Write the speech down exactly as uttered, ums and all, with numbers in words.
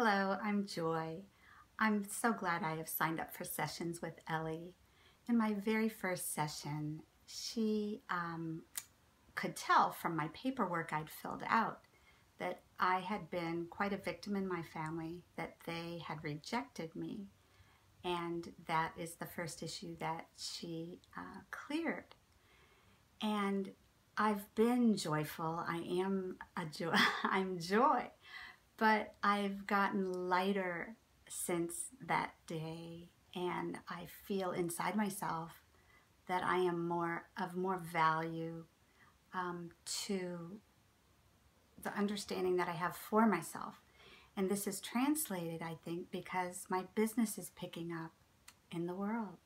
Hello, I'm Joy. I'm so glad I have signed up for sessions with Ellie. In my very first session, she um, could tell from my paperwork I'd filled out that I had been quite a victim in my family, that they had rejected me, and that is the first issue that she uh, cleared. And I've been joyful. I am a joy. I'm joy. But I've gotten lighter since that day, and I feel inside myself that I am more of more value um, to the understanding that I have for myself. And this is translated, I think, because my business is picking up in the world.